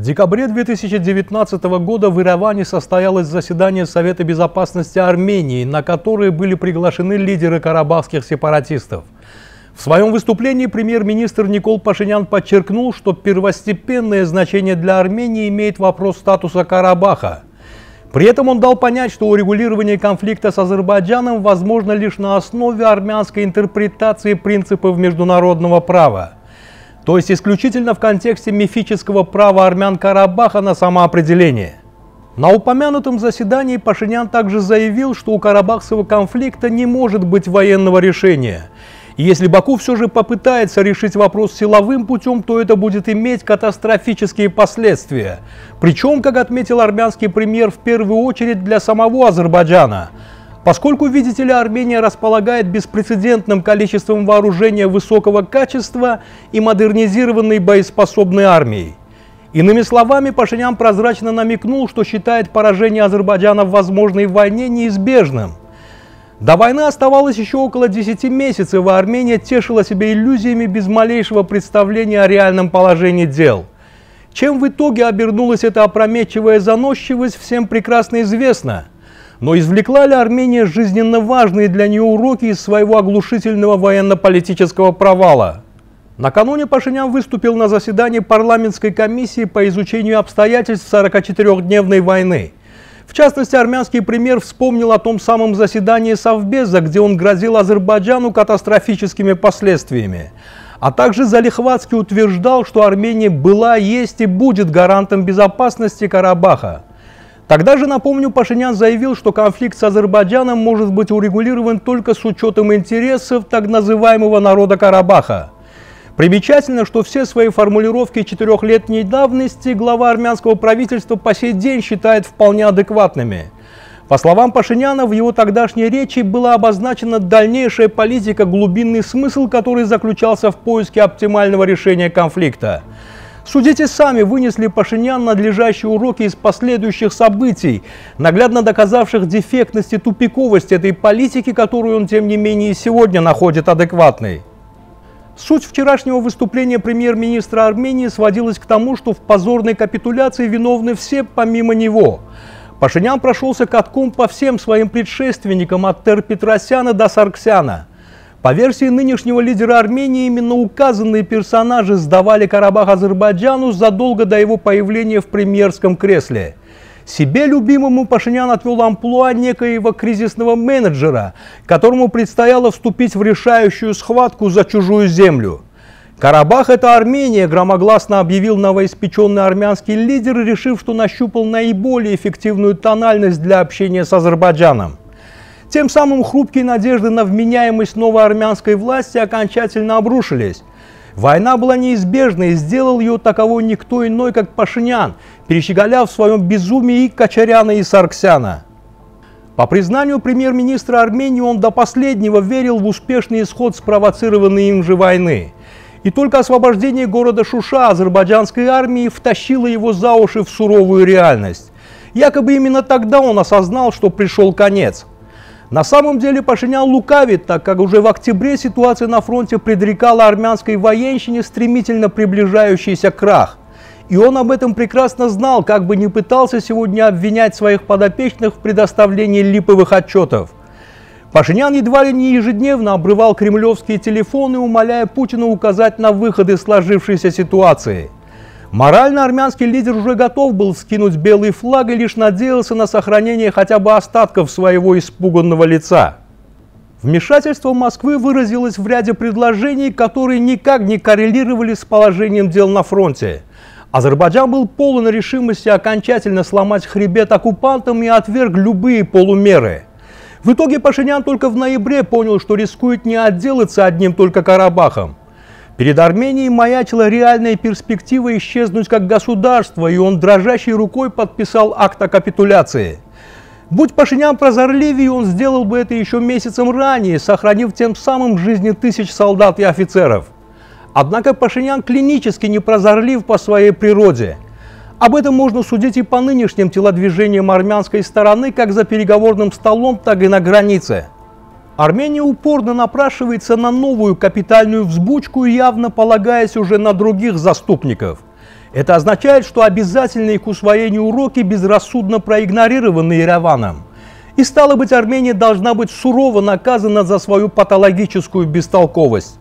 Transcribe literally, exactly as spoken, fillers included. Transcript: В декабре две тысячи девятнадцатого года в Ереване состоялось заседание Совета безопасности Армении, на которое были приглашены лидеры карабахских сепаратистов. В своем выступлении премьер-министр Никол Пашинян подчеркнул, что первостепенное значение для Армении имеет вопрос статуса Карабаха. При этом он дал понять, что урегулирование конфликта с Азербайджаном возможно лишь на основе армянской интерпретации принципов международного права. То есть исключительно в контексте мифического права армян Карабаха на самоопределение. На упомянутом заседании Пашинян также заявил, что у карабахского конфликта не может быть военного решения. И если Баку все же попытается решить вопрос силовым путем, то это будет иметь катастрофические последствия. Причем, как отметил армянский премьер, в первую очередь для самого Азербайджана. Поскольку, видите ли, Армения располагает беспрецедентным количеством вооружения высокого качества и модернизированной боеспособной армией. Иными словами, Пашинян прозрачно намекнул, что считает поражение Азербайджана в возможной войне неизбежным. До войны оставалось еще около десяти месяцев, а Армения тешила себя иллюзиями без малейшего представления о реальном положении дел. Чем в итоге обернулась эта опрометчивая заносчивость, всем прекрасно известно. Но извлекла ли Армения жизненно важные для нее уроки из своего оглушительного военно-политического провала? Накануне Пашинян выступил на заседании парламентской комиссии по изучению обстоятельств сорокачетырёхдневной войны. В частности, армянский премьер вспомнил о том самом заседании Совбеза, где он грозил Азербайджану катастрофическими последствиями. А также залихватски утверждал, что Армения была, есть и будет гарантом безопасности Карабаха. Тогда же, напомню, Пашинян заявил, что конфликт с Азербайджаном может быть урегулирован только с учетом интересов так называемого народа Карабаха. Примечательно, что все свои формулировки четырехлетней давности глава армянского правительства по сей день считает вполне адекватными. По словам Пашиняна, в его тогдашней речи была обозначена дальнейшая политика, глубинный смысл которой заключался в поиске оптимального решения конфликта. Судите сами, вынесли Пашинян надлежащие уроки из последующих событий, наглядно доказавших дефектность и тупиковость этой политики, которую он, тем не менее, и сегодня находит адекватной. Суть вчерашнего выступления премьер-министра Армении сводилась к тому, что в позорной капитуляции виновны все помимо него. Пашинян прошелся катком по всем своим предшественникам от Тер-Петросяна до Сарксяна. По версии нынешнего лидера Армении, именно указанные персонажи сдавали Карабах Азербайджану задолго до его появления в премьерском кресле. Себе любимому Пашинян отвел амплуа некоего кризисного менеджера, которому предстояло вступить в решающую схватку за чужую землю. «Карабах – это Армения», – громогласно объявил новоиспеченный армянский лидер, решив, что нащупал наиболее эффективную тональность для общения с Азербайджаном. Тем самым хрупкие надежды на вменяемость новой армянской власти окончательно обрушились. Война была неизбежна, и сделал ее таковой никто иной, как Пашинян, перещеголяв в своем безумии и Кочаряна, и Сарксяна. По признанию премьер-министра Армении, он до последнего верил в успешный исход спровоцированной им же войны. И только освобождение города Шуша азербайджанской армии втащило его за уши в суровую реальность. Якобы именно тогда он осознал, что пришел конец. На самом деле Пашинян лукавит, так как уже в октябре ситуация на фронте предрекала армянской военщине стремительно приближающийся крах. И он об этом прекрасно знал, как бы ни пытался сегодня обвинять своих подопечных в предоставлении липовых отчетов. Пашинян едва ли не ежедневно обрывал кремлевские телефоны, умоляя Путина указать на выходы из сложившейся ситуации. Морально армянский лидер уже готов был скинуть белый флаг и лишь надеялся на сохранение хотя бы остатков своего испуганного лица. Вмешательство Москвы выразилось в ряде предложений, которые никак не коррелировали с положением дел на фронте. Азербайджан был полон решимости окончательно сломать хребет оккупантам и отверг любые полумеры. В итоге Пашинян только в ноябре понял, что рискует не отделаться одним только Карабахом. Перед Арменией маячила реальная перспектива исчезнуть как государство, и он дрожащей рукой подписал акт о капитуляции. Будь Пашинян прозорливее, он сделал бы это еще месяцем ранее, сохранив тем самым жизни тысяч солдат и офицеров. Однако Пашинян клинически непрозорлив по своей природе. Об этом можно судить и по нынешним телодвижениям армянской стороны, как за переговорным столом, так и на границе. Армения упорно напрашивается на новую капитальную взбучку, явно полагаясь уже на других заступников. Это означает, что обязательные к усвоению уроки безрассудно проигнорированы Ереваном. И стало быть, Армения должна быть сурово наказана за свою патологическую бестолковость.